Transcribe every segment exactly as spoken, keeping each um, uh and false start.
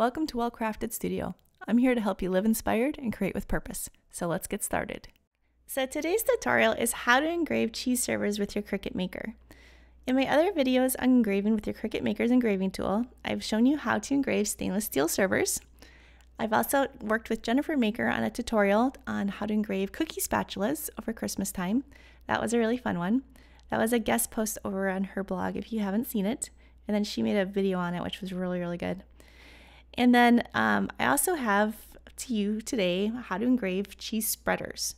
Welcome to Well Crafted Studio. I'm here to help you live inspired and create with purpose. So let's get started. So today's tutorial is how to engrave cheese servers with your Cricut Maker. In my other videos on engraving with your Cricut Maker's engraving tool, I've shown you how to engrave stainless steel servers. I've also worked with Jennifer Maker on a tutorial on how to engrave cookie spatulas over Christmas time. That was a really fun one. That was a guest post over on her blog if you haven't seen it. And then she made a video on it, which was really, really good. And then um, I also have to you today how to engrave cheese spreaders.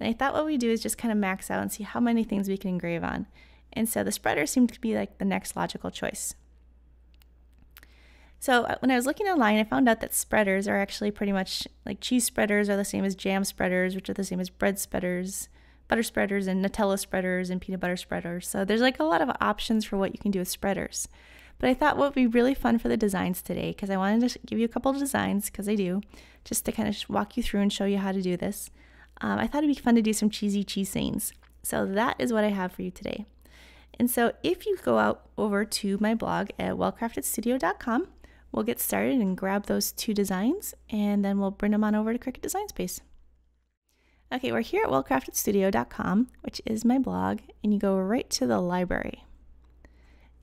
And I thought what we do is just kind of max out and see how many things we can engrave on. And so the spreader seemed to be like the next logical choice. So when I was looking online, I found out that spreaders are actually pretty much like cheese spreaders are the same as jam spreaders, which are the same as bread spreaders, butter spreaders, and Nutella spreaders, and peanut butter spreaders. So there's like a lot of options for what you can do with spreaders. But I thought what would be really fun for the designs today, because I wanted to give you a couple of designs, because I do, just to kind of walk you through and show you how to do this. Um, I thought it'd be fun to do some cheesy cheese stains. So that is what I have for you today. And so if you go out over to my blog at well crafted studio dot com, we'll get started and grab those two designs, and then we'll bring them on over to Cricut Design Space. Okay, we're here at well crafted studio dot com, which is my blog, and you go right to the library.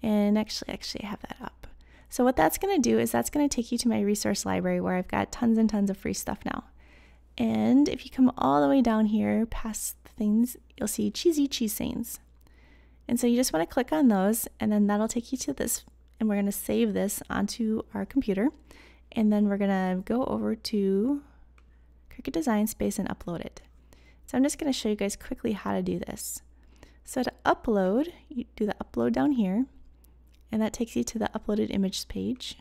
And actually, actually I have that up. So what that's going to do is that's going to take you to my resource library where I've got tons and tons of free stuff now. And if you come all the way down here past things, you'll see cheesy cheese stains. And so you just want to click on those, and then that'll take you to this, and we're going to save this onto our computer. And then we're going to go over to Cricut Design Space and upload it. So I'm just going to show you guys quickly how to do this. So to upload, you do the upload down here. And that takes you to the uploaded image page.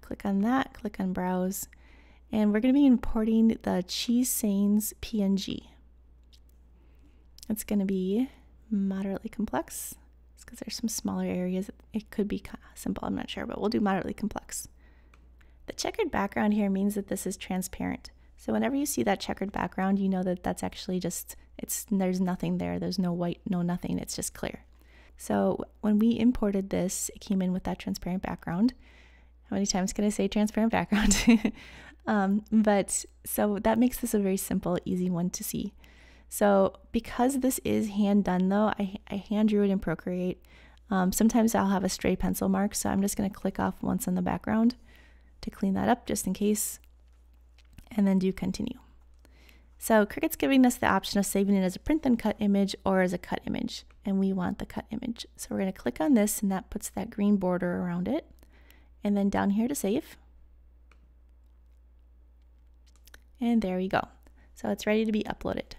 Click on that, click on browse, and we're going to be importing the cheese stains P N G. It's going to be moderately complex. It's because there's some smaller areas. It could be simple, I'm not sure, but we'll do moderately complex. The checkered background here means that this is transparent. So whenever you see that checkered background, you know that that's actually just, it's there's nothing there. There's no white, no nothing. It's just clear. So when we imported this, it came in with that transparent background. How many times can I say transparent background? um, but so that makes this a very simple, easy one to see. So because this is hand done though, I, I hand drew it in Procreate. Um, sometimes I'll have a stray pencil mark, so I'm just gonna click off once on the background to clean that up just in case, and then do continue. So Cricut's giving us the option of saving it as a print and cut image or as a cut image, and we want the cut image. So we're going to click on this, and that puts that green border around it, and then down here to save. And there we go. So it's ready to be uploaded.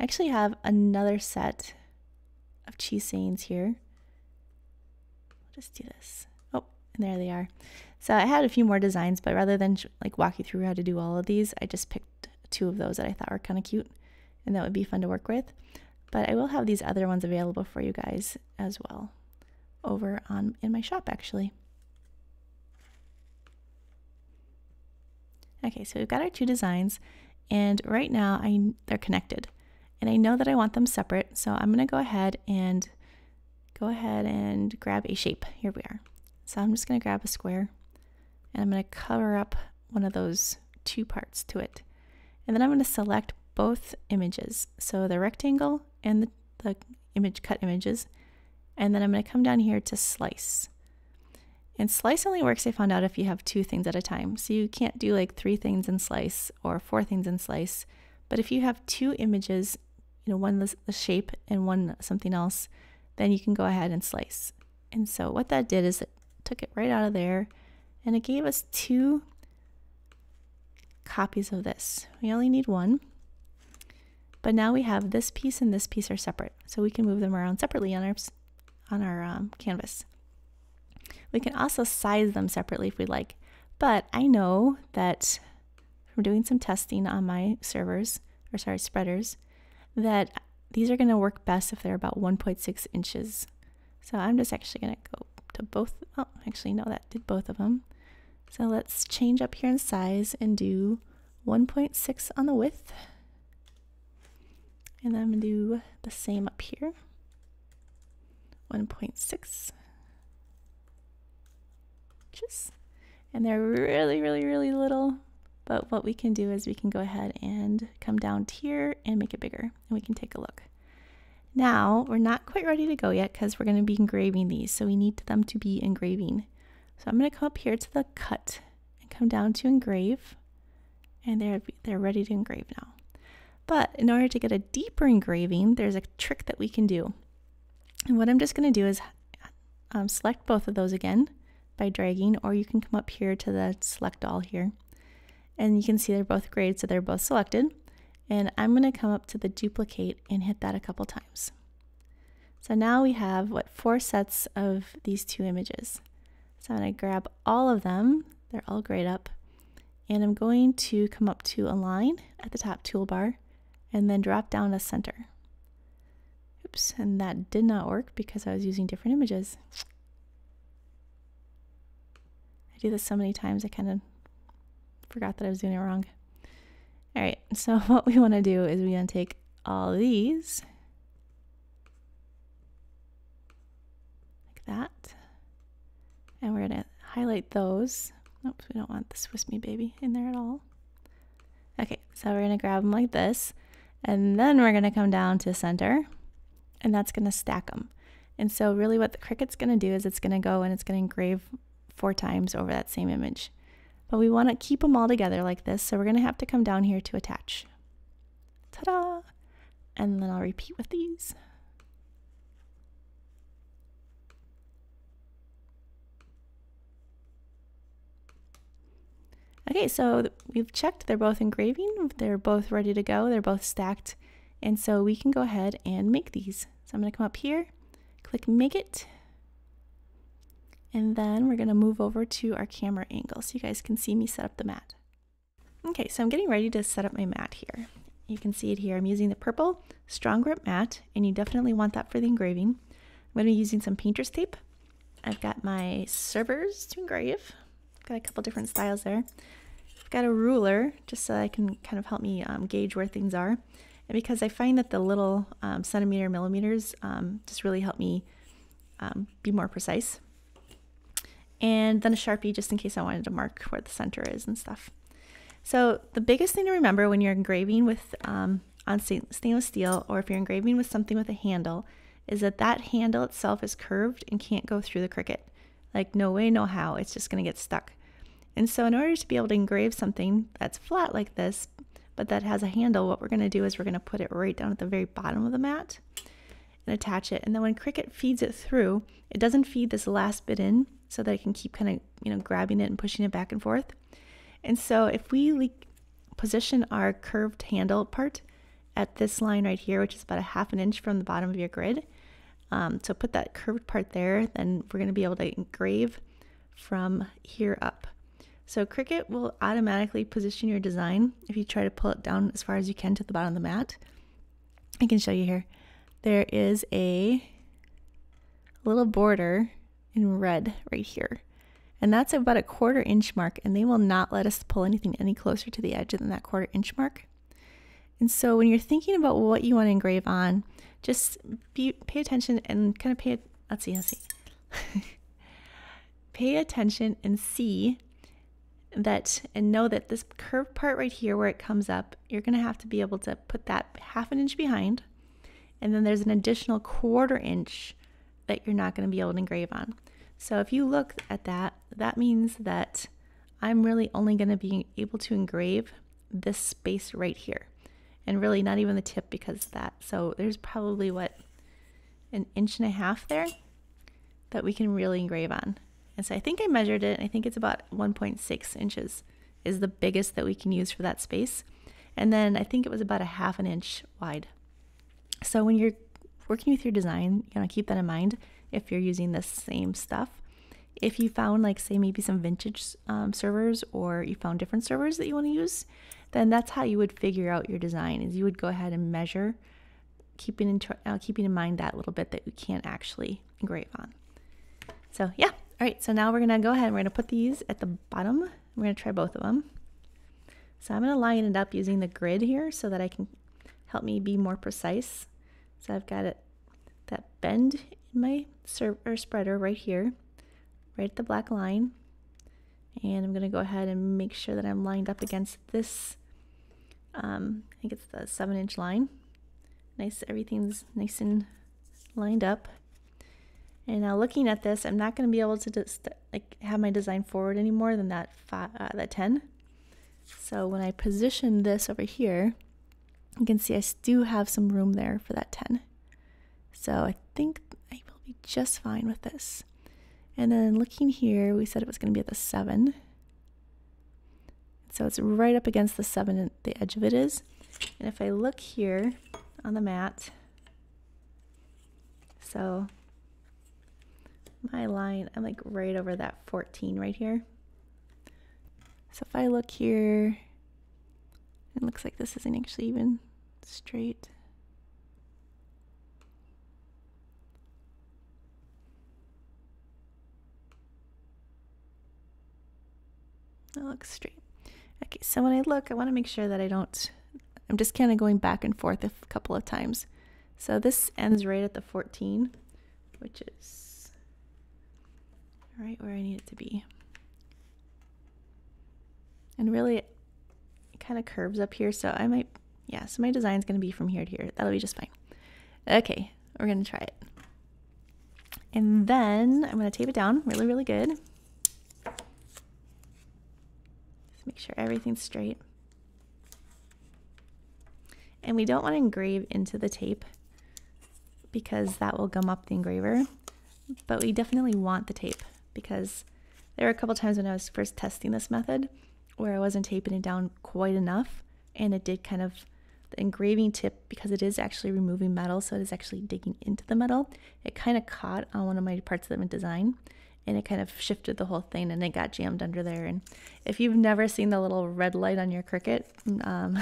I actually have another set of cheese stains here. I'll just do this. Oh, and there they are. So I had a few more designs, but rather than like walk you through how to do all of these, I just picked two of those that I thought were kind of cute and that would be fun to work with. But I will have these other ones available for you guys as well over on in my shop actually. Okay, so we've got our two designs, and right now I they're connected, and I know that I want them separate, so I'm gonna go ahead and go ahead and grab a shape. Here we are. So I'm just gonna grab a square, and I'm gonna cover up one of those two parts to it. And then I'm going to select both images, so the rectangle and the, the image cut images, and then I'm going to come down here to slice. And slice only works, I found out, if you have two things at a time. So you can't do like three things in slice or four things in slice, but if you have two images, you know, one the shape and one something else, then you can go ahead and slice. And so what that did is it took it right out of there, and it gave us two copies of this. We only need one, but now we have this piece and this piece are separate, so we can move them around separately on our on our um, canvas. We can also size them separately if we like, but I know that from doing some testing on my servers, or sorry, spreaders, that these are going to work best if they're about one point six inches. So I'm just actually going to go to both. Oh, actually no, that did both of them. So let's change up here in size and do one point six on the width. And I'm gonna do the same up here, one point six inches. and they're really, really, really little. But what we can do is we can go ahead and come down here and make it bigger, and we can take a look. Now, we're not quite ready to go yet because we're going to be engraving these, so we need them to be engraving. So I'm going to come up here to the cut and come down to engrave, and they're, they're ready to engrave now. But in order to get a deeper engraving, there's a trick that we can do. And what I'm just going to do is um, select both of those again by dragging, or you can come up here to the select all here. And you can see they're both graded, so they're both selected. And I'm going to come up to the duplicate and hit that a couple times. So now we have, what, four sets of these two images. So I'm going to grab all of them. They're all grayed up. And I'm going to come up to Align at the top toolbar and then drop down to Center. Oops, and that did not work because I was using different images. I do this so many times I kind of forgot that I was doing it wrong. All right, so what we want to do is we're going to take all these, like that, and we're going to highlight those. Oops, we don't want the Swiss Me Baby in there at all. Okay, so we're going to grab them like this, and then we're going to come down to Center, and that's going to stack them. And so really what the Cricut's going to do is it's going to go and it's going to engrave four times over that same image. But we want to keep them all together like this, so we're going to have to come down here to attach. Ta-da! And then I'll repeat with these. Okay, so we've checked. They're both engraving. They're both ready to go. They're both stacked. And so we can go ahead and make these. So I'm going to come up here, click Make It. And then we're gonna move over to our camera angle so you guys can see me set up the mat. Okay, so I'm getting ready to set up my mat here. You can see it here. I'm using the purple strong grip mat, and you definitely want that for the engraving. I'm gonna be using some painter's tape. I've got my servers to engrave. I've got a couple different styles there. I've got a ruler just so I can kind of help me um, gauge where things are. And because I find that the little um, centimeter millimeters um, just really help me um, be more precise. And then a Sharpie just in case I wanted to mark where the center is and stuff. So the biggest thing to remember when you're engraving with um, on stainless steel, or if you're engraving with something with a handle, is that that handle itself is curved and can't go through the Cricut. Like no way, no how, it's just gonna get stuck. And so in order to be able to engrave something that's flat like this, but that has a handle, what we're gonna do is we're gonna put it right down at the very bottom of the mat and attach it. And then when Cricut feeds it through, it doesn't feed this last bit in, so that I can keep kind of, you know, grabbing it and pushing it back and forth. And so if we position our curved handle part at this line right here, which is about a half an inch from the bottom of your grid, um, so put that curved part there, then we're going to be able to engrave from here up. So Cricut will automatically position your design if you try to pull it down as far as you can to the bottom of the mat. I can show you here. There is a little border in red right here, and that's about a quarter inch mark, and they will not let us pull anything any closer to the edge than that quarter inch mark. And so when you're thinking about what you want to engrave on, just be, pay attention and kind of pay, let's see, let's see. Pay attention and see that, and know that this curved part right here where it comes up, you're going to have to be able to put that half an inch behind, and then there's an additional quarter inch that you're not going to be able to engrave on. So if you look at that, that means that I'm really only going to be able to engrave this space right here, and really not even the tip because of that. So there's probably, what, an inch and a half there that we can really engrave on. And so I think I measured it, and I think it's about one point six inches is the biggest that we can use for that space. And then I think it was about a half an inch wide. So when you're working with your design, you know, keep that in mind if you're using the same stuff. If you found, like, say maybe some vintage um, servers, or you found different servers that you want to use, then that's how you would figure out your design, is you would go ahead and measure, keeping in, uh, keeping in mind that little bit that you can't actually engrave on. So yeah, all right, so now we're gonna go ahead and we're gonna put these at the bottom. We're gonna try both of them. So I'm gonna line it up using the grid here so that I can help me be more precise. So I've got it, that bend in my server spreader right here, right at the black line, And I'm going to go ahead and make sure that I'm lined up against this, um, I think it's the seven inch line. Nice, everything's nice and lined up. And now looking at this, I'm not going to be able to just like have my design forward any more than that five, uh, that ten. So when I position this over here, you can see I do have some room there for that ten. So I think I will be just fine with this. And then looking here, we said it was going to be at the seven. So it's right up against the seven, the edge of it is. And if I look here on the mat, so my line, I'm like right over that fourteen right here. So if I look here, it looks like this isn't actually even straight. That looks straight. Okay, so when I look, I want to make sure that I don't, I'm just kind of going back and forth a couple of times. So this ends right at the fourteen, which is right where I need it to be. And really, it kind of curves up here, so I might, yeah, so my design's gonna be from here to here. That'll be just fine. Okay, we're gonna try it. And then I'm gonna tape it down really, really good. Just make sure everything's straight. And we don't wanna engrave into the tape because that will gum up the engraver, but we definitely want the tape, because there were a couple times when I was first testing this method where I wasn't taping it down quite enough, and it did kind of, the engraving tip, because it is actually removing metal, so it is actually digging into the metal, it kind of caught on one of my parts of the design, and it kind of shifted the whole thing, and it got jammed under there. And if you've never seen the little red light on your Cricut, um,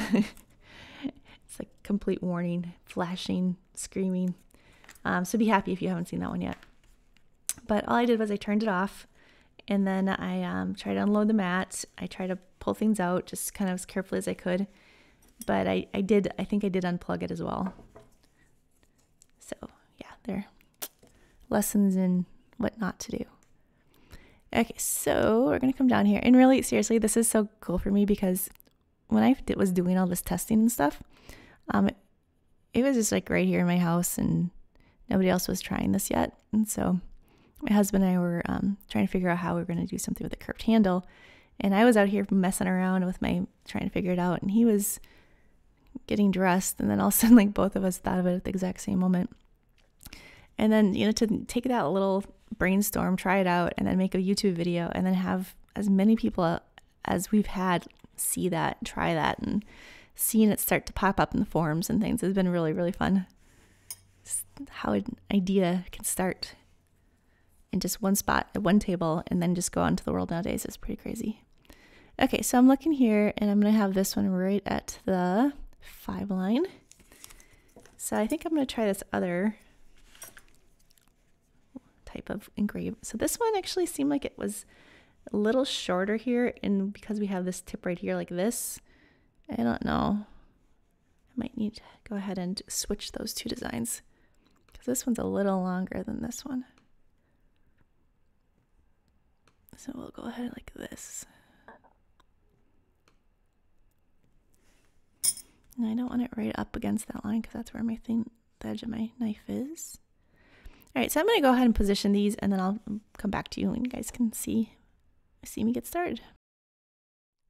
it's like complete warning, flashing, screaming, um, so be happy if you haven't seen that one yet. But all I did was I turned it off, and then I um, tried to unload the mat. I tried to pull things out just kind of as carefully as I could. But I, I did, I think I did unplug it as well. So yeah, there are lessons in what not to do. Okay, so we're gonna come down here. And really, seriously, this is so cool for me, because when I did, was doing all this testing and stuff, um, it, it was just like right here in my house, and nobody else was trying this yet. And so my husband and I were um, trying to figure out how we were going to do something with a curved handle. And I was out here messing around with my, trying to figure it out. And he was getting dressed. And then all of a sudden, like, both of us thought of it at the exact same moment. And then, you know, to take that little brainstorm, try it out, and then make a YouTube video, and then have as many people as we've had see that, try that, and seeing it start to pop up in the forums and things has been really, really fun. Just how an idea can start in just one spot at one table and then just go out into the world nowadays is pretty crazy. Okay, so I'm looking here, and I'm gonna have this one right at the five line. So I think I'm gonna try this other type of engrave. So this one actually seemed like it was a little shorter here, and because we have this tip right here like this, I don't know. I might need to go ahead and switch those two designs, because this one's a little longer than this one. So we'll go ahead like this. And I don't want it right up against that line, because that's where my thing, the edge of my knife is. All right, so I'm going to go ahead and position these, and then I'll come back to you and you guys can see, see me get started.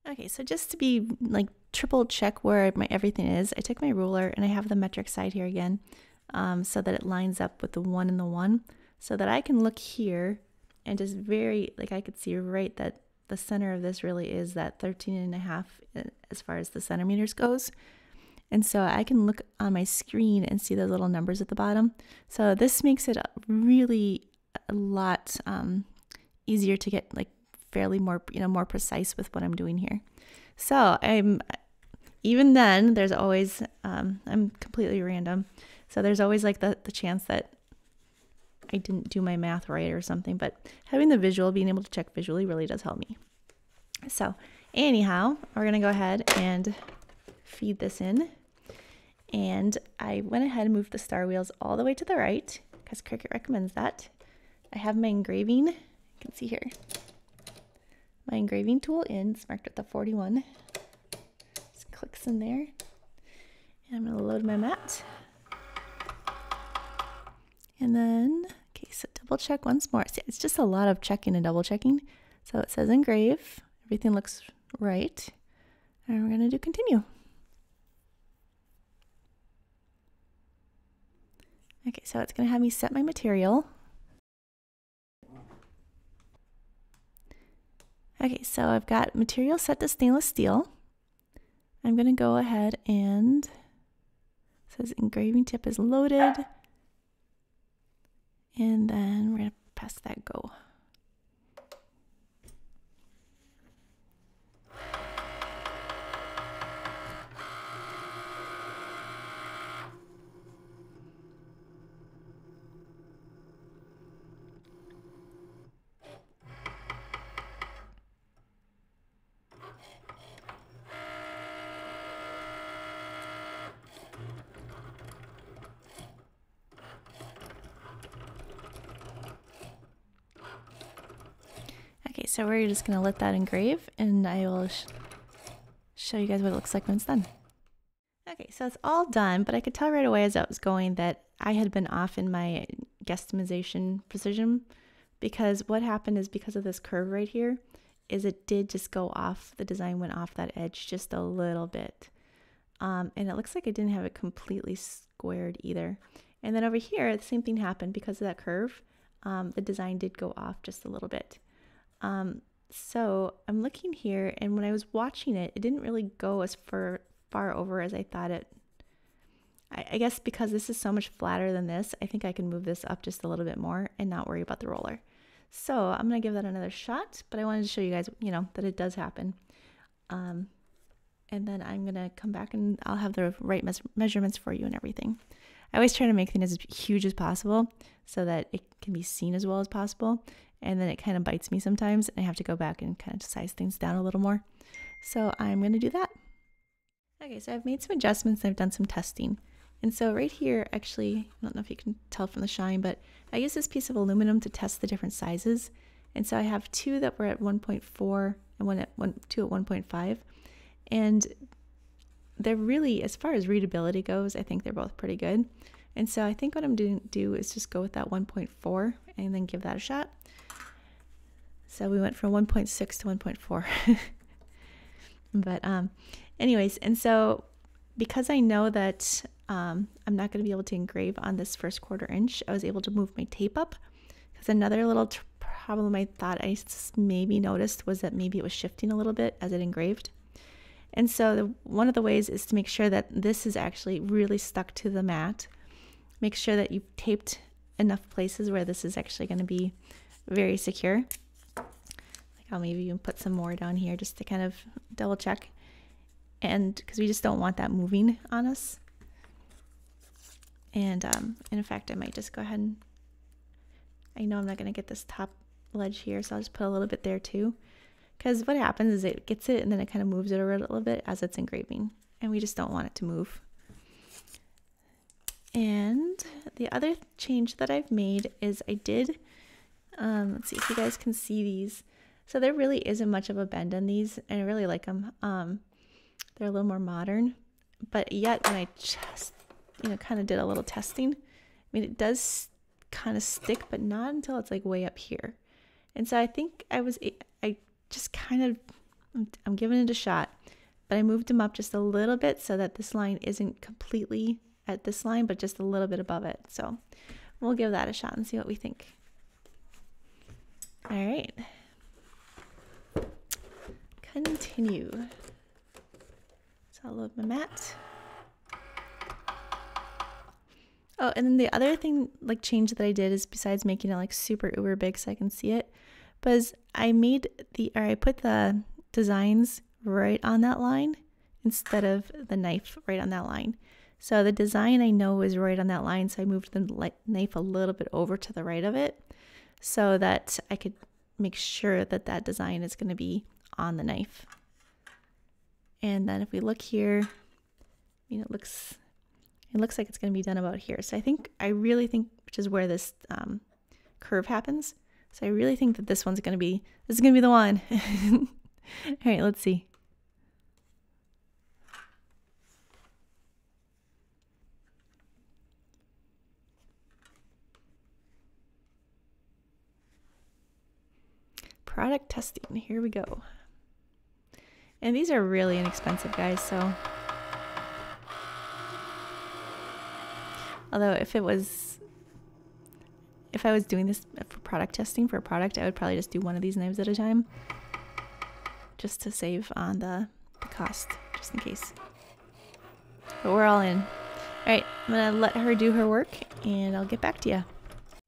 Okay, so just to be like triple check where my everything is, I took my ruler and I have the metric side here again, um, so that it lines up with the one and the one, so that I can look here and just very, like I could see right that the center of this really is that thirteen and a half as far as the centimeters goes. And so I can look on my screen and see those little numbers at the bottom. So this makes it really a lot um, easier to get like fairly more, you know, more precise with what I'm doing here. So I'm, even then there's always, um, I'm completely random. So there's always like the, the chance that I didn't do my math right or something, but having the visual, being able to check visually really does help me. So anyhow, we're gonna go ahead and feed this in. And I went ahead and moved the star wheels all the way to the right, because Cricut recommends that. I have my engraving, you can see here. my engraving tool in. It's marked with the forty-one. Just clicks in there. And I'm going to load my mat. And then, okay, so double check once more. See, it's just a lot of checking and double checking. So it says engrave. Everything looks right. And we're going to do continue. Okay, so it's going to have me set my material. Okay, so I've got material set to stainless steel. I'm going to go ahead and, it says engraving tip is loaded. And then we're going to press that go. So we're just going to let that engrave, and I will sh show you guys what it looks like when it's done. Okay, so it's all done, but I could tell right away as I was going that I had been off in my guesstimation precision, because what happened is because of this curve right here, is it did just go off, the design went off that edge just a little bit. Um, and it looks like I didn't have it completely squared either. And then over here, the same thing happened because of that curve, um, the design did go off just a little bit. Um, so I'm looking here, and when I was watching it, it didn't really go as far, far over as I thought it. I, I guess because this is so much flatter than this, I think I can move this up just a little bit more and not worry about the roller. So I'm going to give that another shot, but I wanted to show you guys, you know, that it does happen. Um, and then I'm going to come back and I'll have the right mes measurements for you and everything. I always try to make things as huge as possible so that it can be seen as well as possible. And then it kind of bites me sometimes, and I have to go back and kind of size things down a little more. So I'm going to do that. Okay, so I've made some adjustments and I've done some testing. And so right here, actually, I don't know if you can tell from the shine, but I used this piece of aluminum to test the different sizes. And so I have two that were at one point four and one at one, two at one point five. And they're really, as far as readability goes, I think they're both pretty good. And so I think what I'm going to do is just go with that one point four and then give that a shot. So we went from one point six to one point four. But um, anyways, and so because I know that um, I'm not going to be able to engrave on this first quarter inch, I was able to move my tape up. Because another little problem I thought I maybe noticed was that maybe it was shifting a little bit as it engraved. And so the, one of the ways is to make sure that this is actually really stuck to the mat. Make sure that you've taped enough places where this is actually going to be very secure. I'll maybe even put some more down here just to kind of double check, and because we just don't want that moving on us. And, um, and in fact, I might just go ahead and, I know I'm not going to get this top ledge here, so I'll just put a little bit there too, because what happens is it gets it and then it kind of moves it over a little bit as it's engraving, and we just don't want it to move. And the other change that I've made is I did, um, let's see if you guys can see these. So there really isn't much of a bend in these, and I really like them. Um, they're a little more modern, but yet when I just, you know, kind of did a little testing, I mean, it does kind of stick, but not until it's like way up here. And so I think I was, I just kind of, I'm giving it a shot, but I moved them up just a little bit so that this line isn't completely at this line, but just a little bit above it. So we'll give that a shot and see what we think. All right. Continue. So I'll load my mat. Oh, and then the other thing, like change that I did is besides making it like super uber big so I can see it, was I made the, or I put the designs right on that line instead of the knife right on that line. So the design I know is right on that line, so I moved the knife a little bit over to the right of it so that I could make sure that that design is going to be on the knife. And then if we look here, I mean, it looks it looks like it's going to be done about here. So I think I really think, which is where this um, curve happens. So I really think that this one's going to be, this is going to be the one. All right, let's see. Product testing, here we go. And these are really inexpensive, guys, so. Although if it was, if I was doing this for product testing for a product, I would probably just do one of these knives at a time, just to save on the, the cost, just in case. But we're all in. All right, I'm gonna let her do her work and I'll get back to you.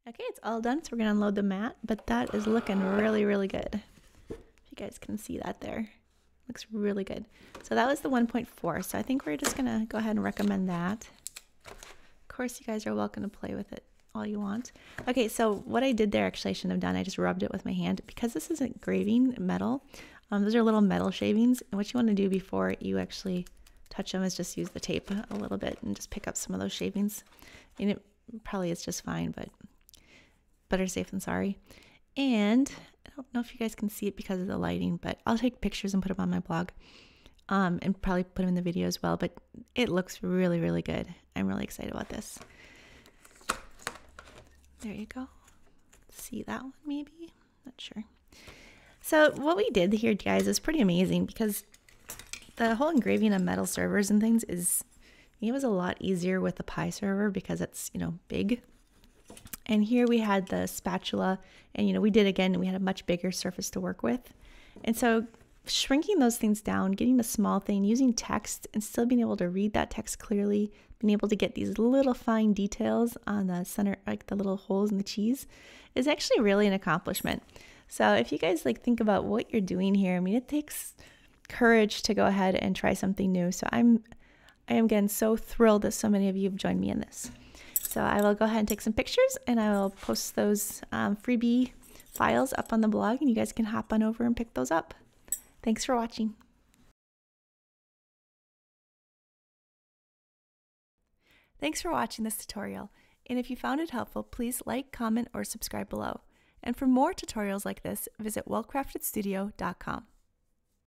Okay, it's all done, so we're gonna unload the mat, but that is looking really, really good. If you guys can see that there. Looks really good. So that was the one point four, so I think we're just gonna go ahead and recommend that. Of course, you guys are welcome to play with it all you want. Okay, so what I did there, actually I shouldn't have done, I just rubbed it with my hand. Because this isn't engraving metal, um, those are little metal shavings, and what you want to do before you actually touch them is just use the tape a little bit and just pick up some of those shavings. And it probably is just fine, but better safe than sorry. And I don't know if you guys can see it because of the lighting, but I'll take pictures and put them on my blog. Um, and probably put them in the video as well, but it looks really, really good. I'm really excited about this. There you go. See that one maybe? Not sure. So what we did here, guys, is pretty amazing because the whole engraving on metal servers and things is, it was a lot easier with the Pi server because it's, you know, big. And here we had the spatula and, you know, we did again, we had a much bigger surface to work with. And so shrinking those things down, getting a small thing, using text and still being able to read that text clearly, being able to get these little fine details on the center, like the little holes in the cheese, is actually really an accomplishment. So if you guys like think about what you're doing here, I mean, it takes courage to go ahead and try something new. So I'm, I am again so thrilled that so many of you have joined me in this. So I will go ahead and take some pictures and I will post those um, freebie files up on the blog and you guys can hop on over and pick those up. Thanks for watching. Thanks for watching this tutorial, and if you found it helpful, please like, comment, or subscribe below. And for more tutorials like this, visit well crafted studio dot com.